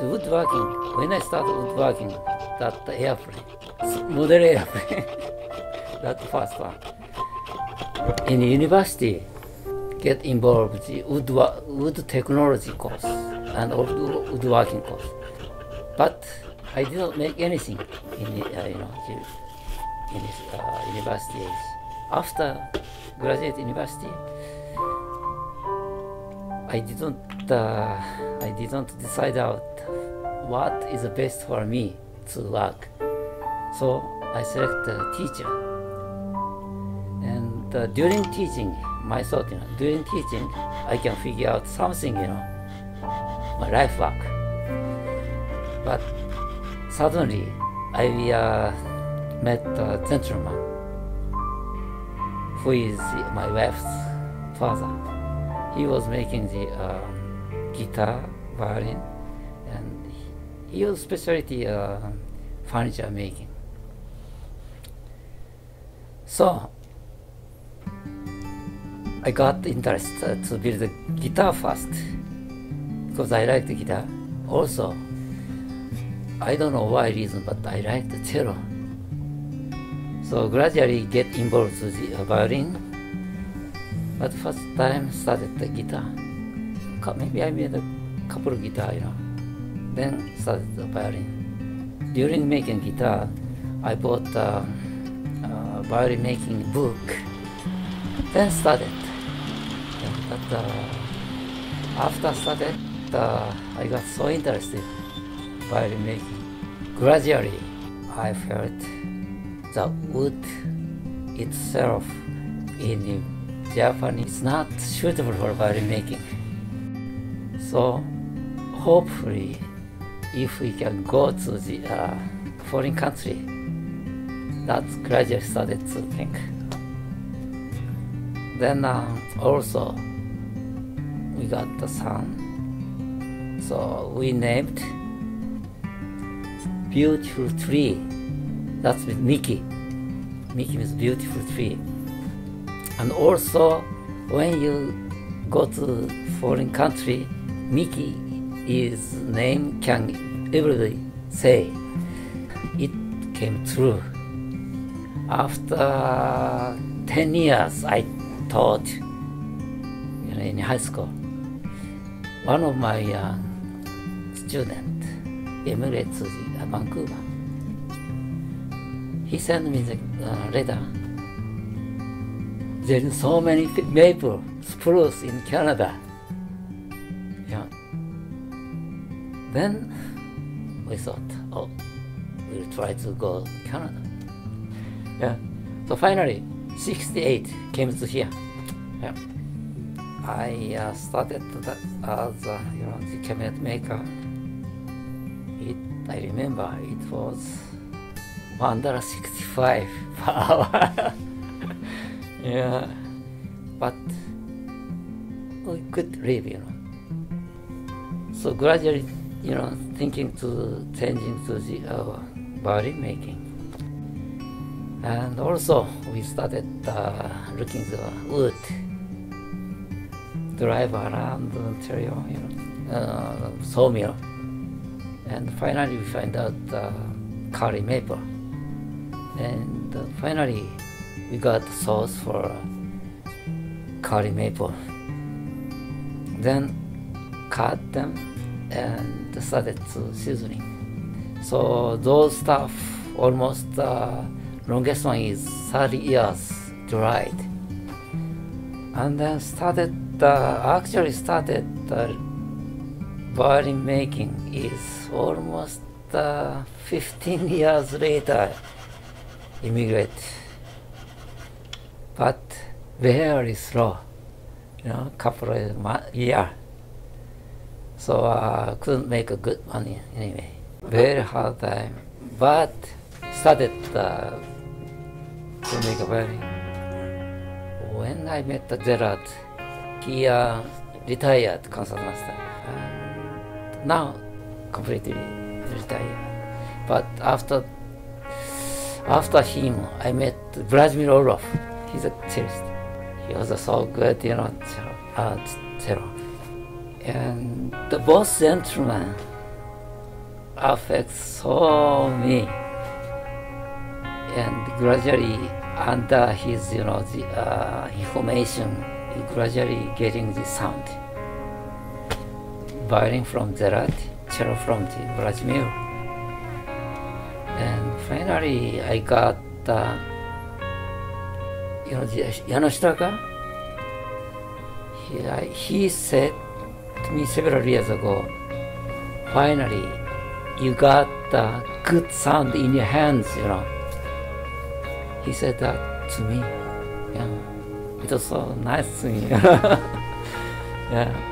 the woodworking, when I started woodworking, that airplane, model airplane, that first one. In university, get involved in wood technology course and woodworking course. But I didn't make anything in university age. After graduate university, I didn't decide out what is the best for me to work. So I select a teacher. And during teaching, my thought, during teaching, I can figure out something, my life work. But suddenly, I met a gentleman who is my wife's father. He was making the guitar, violin, and he was specialty furniture making. So I got interested to build a guitar first because I like the guitar. Also, I don't know why reason, but I like the cello. So gradually get involved with the violin. But first time started the guitar. Maybe I made a couple of guitar, Then started the violin. During making guitar, I bought a violin making book. Then started. But after started, I got so interested in violin making. Gradually, I felt the wood itself in the Japan is not suitable for violin making. So hopefully, if we can go to the foreign country, that's gradually started to think. Then also, we got the son. So we named Beautiful Tree. That's with Mickey. Mickey means beautiful tree. And also, when you go to foreign country, Mickey is name can everybody say. It came true. After 10 years, I taught in high school. One of my students, Emre Tsuji, Vancouver, he sent me the letter. There are so many maple, spruce in Canada. Yeah. Then we thought, oh, we'll try to go to Canada. Yeah. So finally, 68 came to here. Yeah. I started that as the cabinet maker. I remember it was $1.65 per hour. Yeah, but we could live, So gradually, thinking to changing to the violin making. And also, we started looking the wood, drive around Ontario, sawmill. And finally, we find out kauri maple. And finally, we got the sauce for kauri maple. Then cut them and started to seasoning. So those stuff, almost longest one is 30 years dried. And then started, violin making is almost 15 years later, immigrate. But very slow, couple of years. So I couldn't make a good money anyway. Very hard time, but started to make a violin. When I met Gerard, he retired concertmaster. Now completely retired. But after him, I met Vladimir Orlov. He's a cellist. He was so good, cello. And the both gentlemen affects so me, and gradually under his the information, gradually getting the sound. Violin from Zerati, cello from the Vladimir, and finally I got the Yanoshitaka. He said to me several years ago, finally you got the good sound in your hands, you know. He said that to me. Yeah. It was so nice to me. Yeah.